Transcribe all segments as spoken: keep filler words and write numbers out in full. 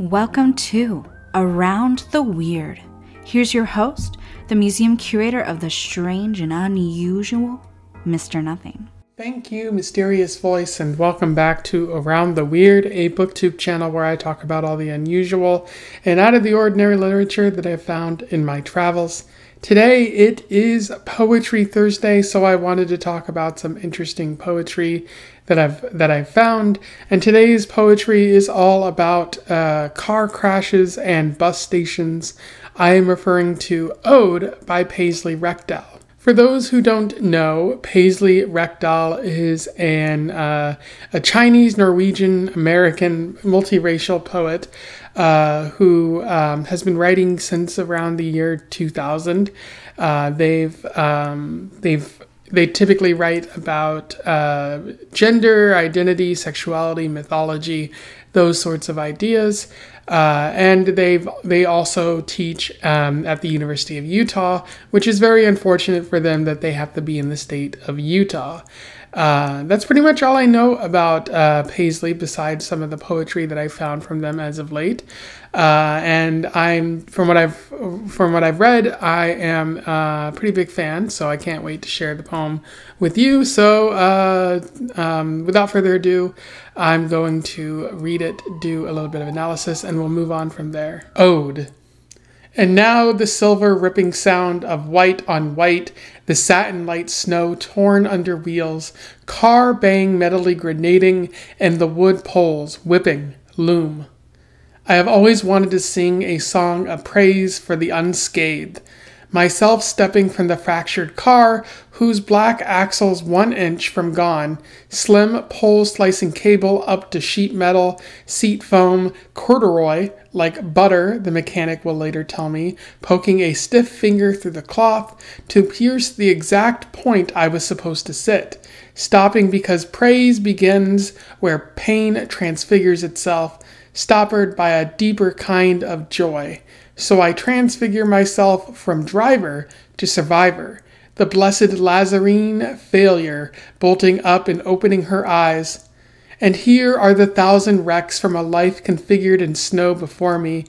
Welcome to Around the Weird. Here's your host, the museum curator of the strange and unusual, Mister Nothing. Thank you, mysterious voice, and welcome back to Around the Weird, a BookTube channel where I talk about all the unusual and out of the ordinary literature that I've found in my travels. Today it is Poetry Thursday, so I wanted to talk about some interesting poetry that I've that I've found. And today's poetry is all about uh, car crashes and bus stations. I am referring to Ode by Paisley Rekdal. For those who don't know, Paisley Rekdal is an uh, a Chinese, Norwegian, American, multiracial poet uh, who um, has been writing since around the year two thousand. Uh, they've um, they've they typically write about uh, gender, identity, sexuality, mythology, those sorts of ideas. Uh, and they've, they also teach um, at the University of Utah, which is very unfortunate for them that they have to be in the state of Utah. Uh, that's pretty much all I know about uh, Paisley, besides some of the poetry that I found from them as of late. Uh, and I'm, from what I've, from what I've read, I am a pretty big fan, so I can't wait to share the poem with you. So, uh, um, without further ado, I'm going to read it, do a little bit of analysis, and we'll move on from there. Ode. And now the silver ripping sound of white on white, the satin light snow torn under wheels, car bang metally grenading, and the wood poles whipping loom. I have always wanted to sing a song of praise for the unscathed, myself stepping from the fractured car, whose black axles one inch from gone, slim pole-slicing cable up to sheet metal, seat foam, corduroy, like butter, the mechanic will later tell me, poking a stiff finger through the cloth to pierce the exact point I was supposed to sit, stopping because praise begins where pain transfigures itself, stoppered by a deeper kind of joy. So I transfigure myself from driver to survivor, the blessed Lazarene failure bolting up and opening her eyes. And here are the thousand wrecks from a life configured in snow before me.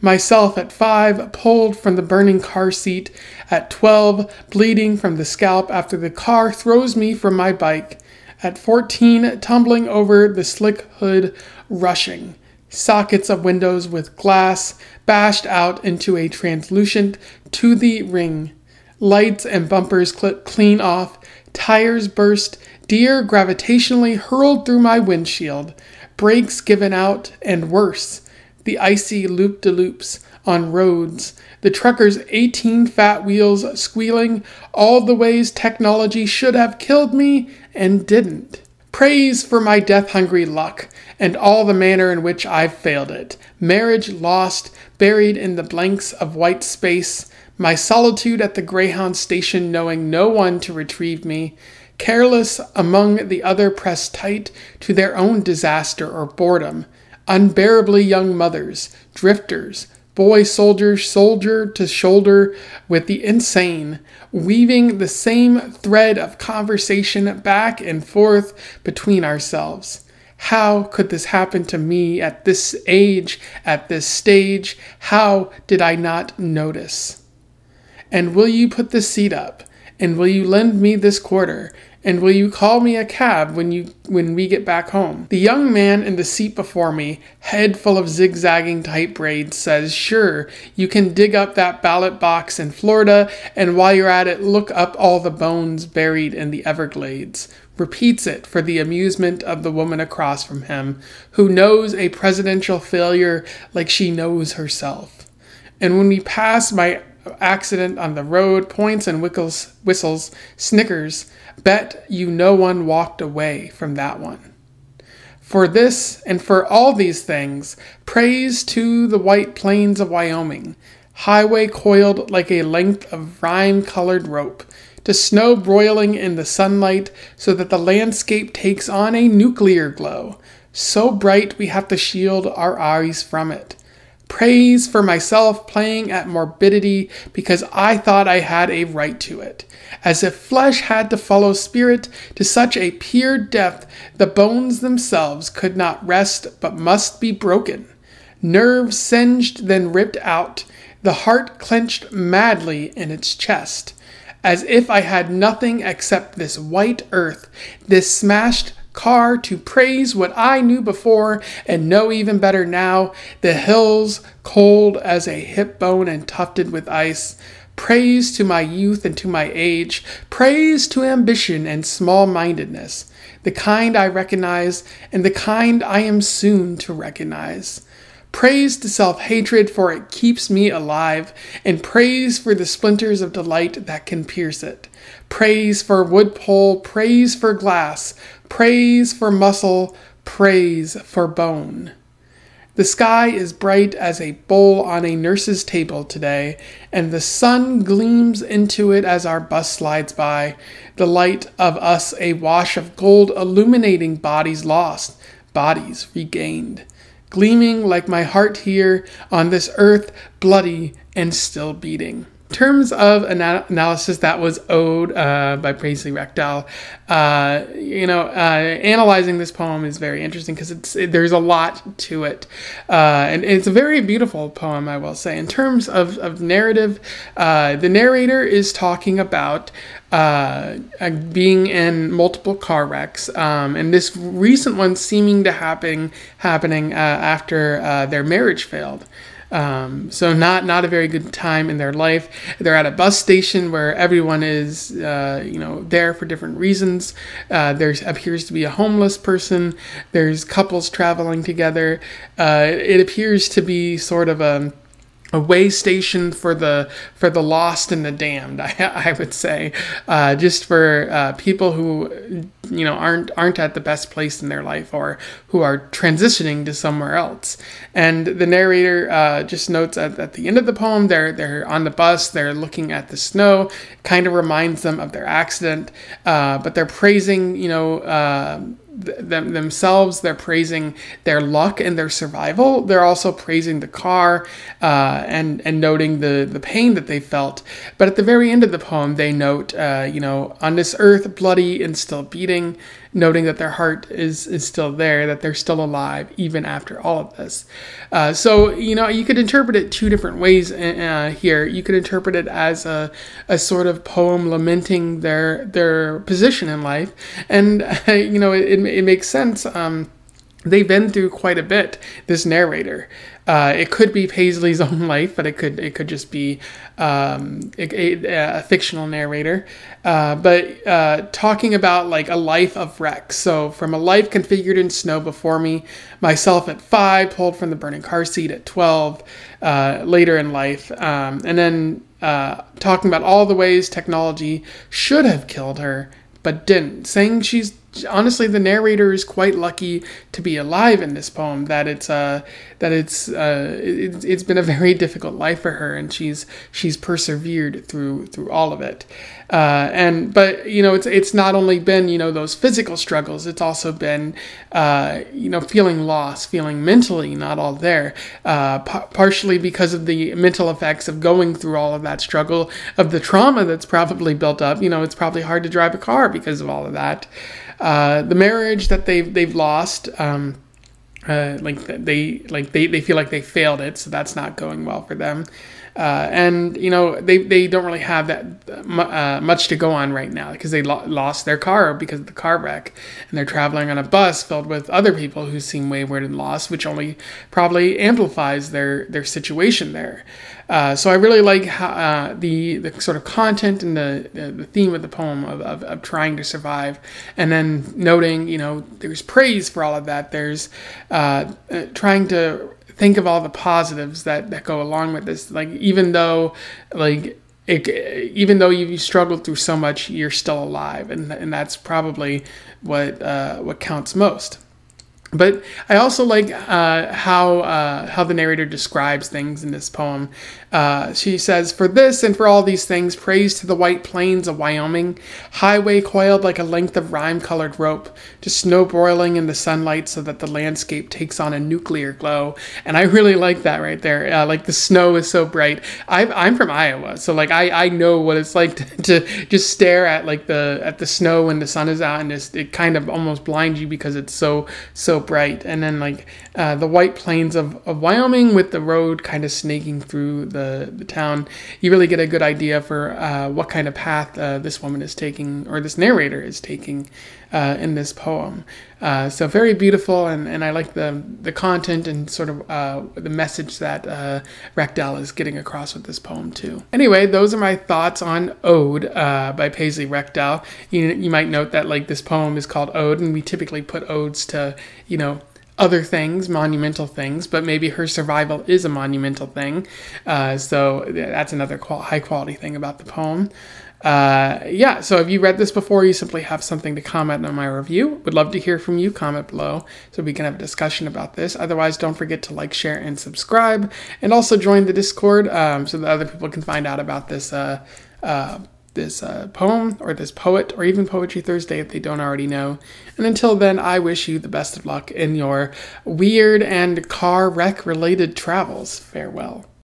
Myself at five, pulled from the burning car seat. At twelve, bleeding from the scalp after the car throws me from my bike. At fourteen, tumbling over the slick hood, rushing. Sockets of windows with glass bashed out into a translucent to the ring. Lights and bumpers clip clean off. Tires burst. Deer gravitationally hurled through my windshield, brakes given out, and worse, the icy loop-de-loops on roads, the trucker's eighteen fat wheels squealing, all the ways technology should have killed me and didn't. Praise for my death-hungry luck, and all the manner in which I've failed it. Marriage lost, buried in the blanks of white space, my solitude at the Greyhound station knowing no one to retrieve me, careless among the other pressed tight to their own disaster or boredom, unbearably young mothers, drifters, boy soldiers shoulder to shoulder with the insane, weaving the same thread of conversation back and forth between ourselves. How could this happen to me at this age, at this stage? How did I not notice? And will you put this seat up? And will you lend me this quarter? And will you call me a cab when you when we get back home? The young man in the seat before me, head full of zigzagging tight braids, says, sure, you can dig up that ballot box in Florida, and while you're at it, look up all the bones buried in the Everglades. Repeats it for the amusement of the woman across from him, who knows a presidential failure like she knows herself. And when we pass my accident on the road, points and whistles, whistles, snickers, bet you no one walked away from that one. For this and for all these things, praise to the white plains of Wyoming, highway coiled like a length of rime-colored rope, to snow broiling in the sunlight so that the landscape takes on a nuclear glow, so bright we have to shield our eyes from it. Praise for myself playing at morbidity because I thought I had a right to it. As if flesh had to follow spirit to such a pure depth the bones themselves could not rest but must be broken. nerve singed then ripped out, the heart clenched madly in its chest, as if I had nothing except this white earth, this smashed car to praise what I knew before and know even better now, the hills cold as a hip bone and tufted with ice. Praise to my youth and to my age, praise to ambition and small-mindedness, the kind I recognize and the kind I am soon to recognize. Praise to self-hatred, for it keeps me alive, and praise for the splinters of delight that can pierce it. Praise for wood pole, praise for glass, praise for muscle, praise for bone. The sky is bright as a bowl on a nurse's table today, and the sun gleams into it as our bus slides by, the light of us a wash of gold illuminating bodies lost, bodies regained, gleaming like my heart here on this earth, bloody and still beating. In terms of ana analysis, that was Ode uh, by Paisley Rekdal. Uh, you know, uh, analyzing this poem is very interesting because it's it, there's a lot to it, uh, and it's a very beautiful poem, I will say. In terms of, of narrative, uh, the narrator is talking about uh, being in multiple car wrecks, um, and this recent one seeming to happen happening uh, after uh, their marriage failed. Um, so not, not a very good time in their life. They're at a bus station where everyone is, uh, you know, there for different reasons. Uh, there appears to be a homeless person. There's couples traveling together. Uh, it appears to be sort of a, a way station for the for the lost and the damned, I, I would say, uh, just for uh, people who you know aren't aren't at the best place in their life or who are transitioning to somewhere else. And the narrator uh, just notes at, at the end of the poem, they're they're on the bus, they're looking at the snow, kind of reminds them of their accident, uh, but they're praising you know. Uh, Them, themselves, they're praising their luck and their survival. They're also praising the car uh, and and noting the the pain that they felt. But at the very end of the poem, they note, uh, you know, on this earth, bloody and still beating, noting that their heart is is still there, that they're still alive even after all of this. Uh, so you know, you could interpret it two different ways uh, here. You could interpret it as a a sort of poem lamenting their their position in life, and uh, you know, it. it It makes sense. Um, they've been through quite a bit, this narrator. Uh, it could be Paisley's own life, but it could it could just be um, a, a, a fictional narrator. Uh, but uh, talking about like a life of wreck. So from a life configured in snow before me, myself at five, pulled from the burning car seat at twelve, uh, later in life, um, and then uh, talking about all the ways technology should have killed her, but didn't. Saying she's honestly, the narrator is quite lucky to be alive in this poem. That it's uh, that it's uh, it, it's been a very difficult life for her, and she's she's persevered through through all of it. Uh, and but you know, it's it's not only been you know those physical struggles. It's also been uh, you know feeling lost, feeling mentally not all there. Uh, p partially because of the mental effects of going through all of that struggle, of the trauma that's probably built up. You know, it's probably hard to drive a car because of all of that. Uh, the marriage that they've, they've lost, um, uh, like they, like they, they feel like they failed it. So that's not going well for them. Uh, and you know, they, they don't really have that uh, much to go on right now because they lo lost their car because of the car wreck, and they're traveling on a bus filled with other people who seem wayward and lost, which only probably amplifies their, their situation there. Uh, so I really like how, uh, the the sort of content and the the theme of the poem of, of of trying to survive, and then noting you know there's praise for all of that. There's uh, uh, trying to think of all the positives that that go along with this. Like even though like it, even though you've struggled through so much, you're still alive, and and that's probably what uh, what counts most. But I also like uh, how uh, how the narrator describes things in this poem. Uh, she says, "For this and for all these things, praise to the white plains of Wyoming, highway coiled like a length of rime-colored rope, to snow broiling in the sunlight so that the landscape takes on a nuclear glow." And I really like that right there. Uh, like the snow is so bright. I've, I'm from Iowa, so like I I know what it's like to, to just stare at like the at the snow when the sun is out, and just, it kind of almost blinds you because it's so so bright. And then like uh, the white plains of, of Wyoming with the road kind of snaking through the, the town, you really get a good idea for uh, what kind of path uh, this woman is taking, or this narrator is taking uh, in this poem. Uh, so very beautiful, and, and I like the, the content and sort of uh, the message that uh, Rekdal is getting across with this poem too. Anyway, those are my thoughts on Ode uh, by Paisley Rekdal. You, you might note that like this poem is called Ode, and we typically put odes to, you know, other things, monumental things, but maybe her survival is a monumental thing. Uh, so that's another qual- high quality thing about the poem. Uh, yeah, so if you read this before, you simply have something to comment on my review. Would love to hear from you. Comment below so we can have a discussion about this. Otherwise, don't forget to like, share, and subscribe, and also join the Discord um, so that other people can find out about this uh, uh, this uh, poem, or this poet, or even Poetry Thursday if they don't already know. And until then, I wish you the best of luck in your weird and car wreck related travels. Farewell.